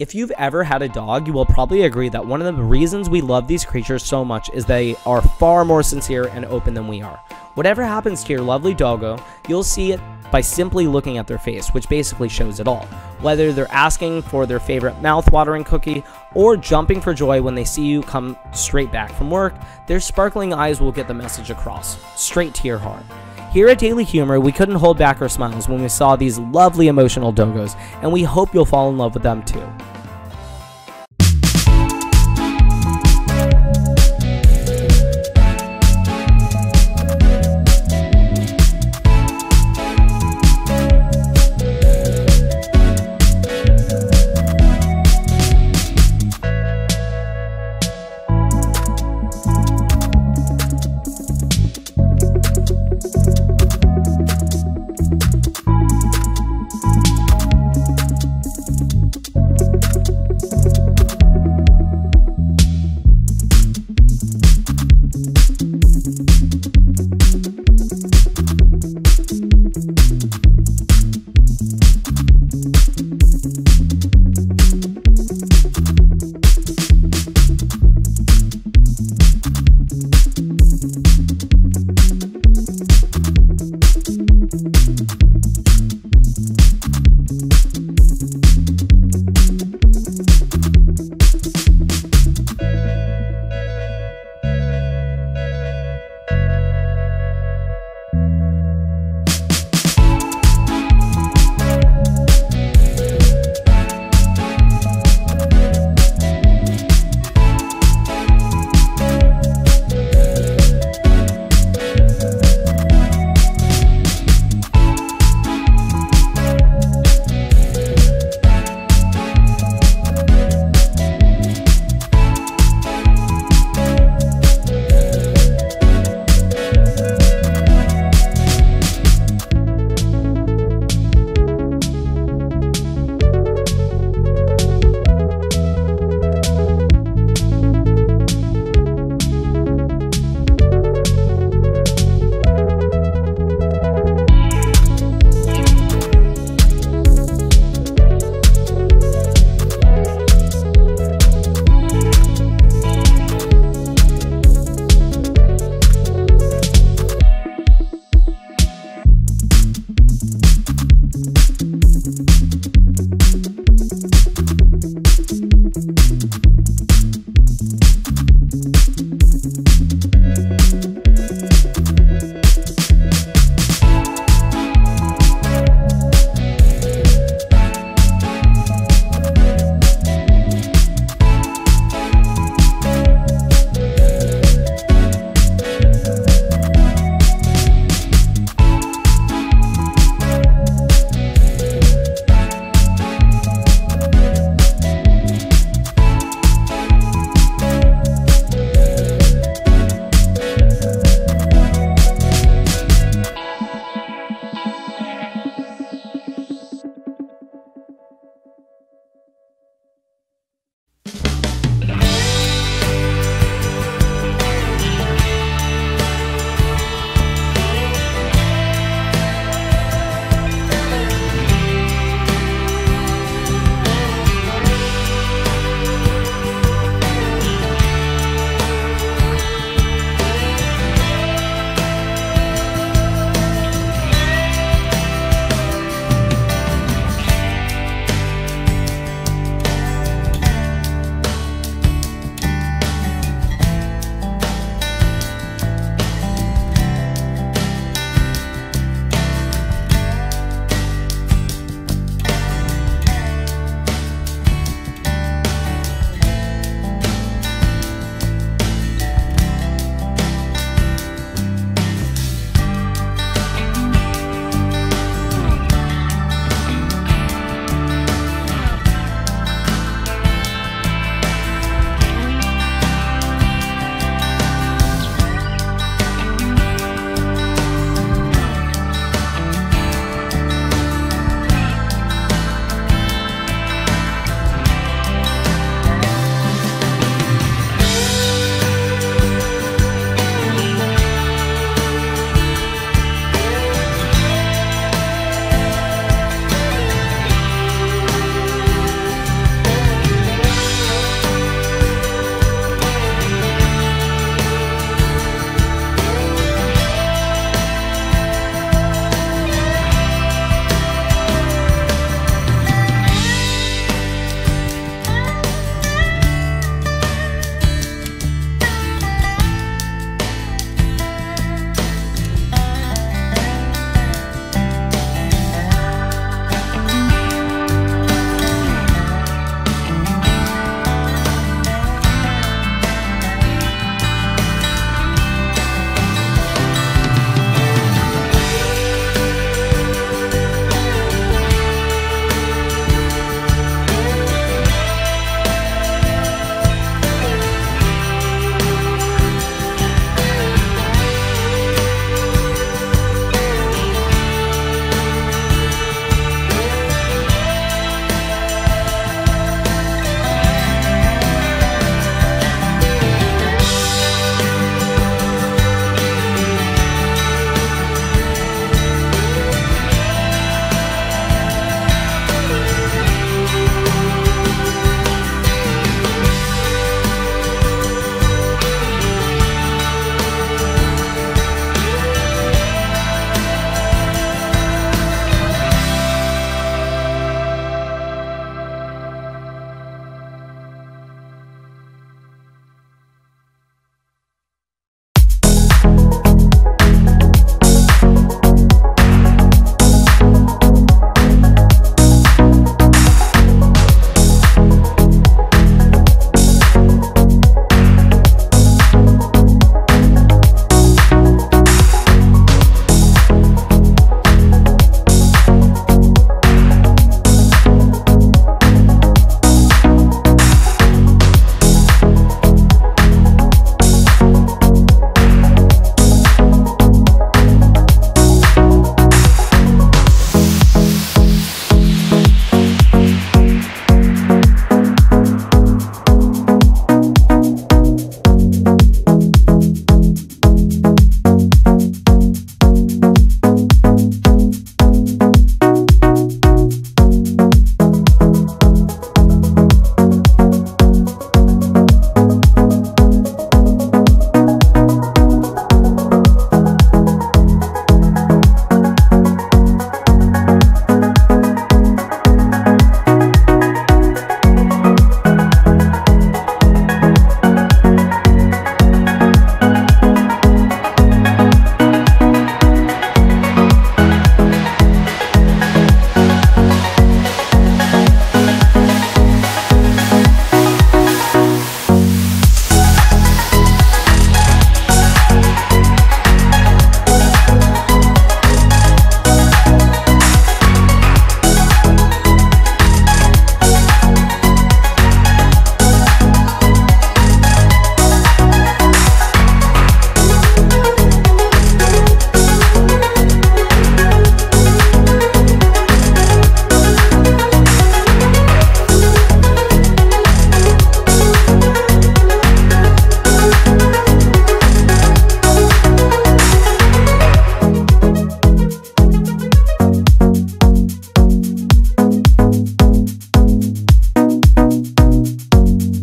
If you've ever had a dog, you will probably agree that one of the reasons we love these creatures so much is they are far more sincere and open than we are. Whatever happens to your lovely doggo, you'll see it by simply looking at their face, which basically shows it all. Whether they're asking for their favorite mouthwatering cookie or jumping for joy when they see you come straight back from work, their sparkling eyes will get the message across, straight to your heart. Here at Daily Humor, we couldn't hold back our smiles when we saw these lovely emotional doggos, and we hope you'll fall in love with them too.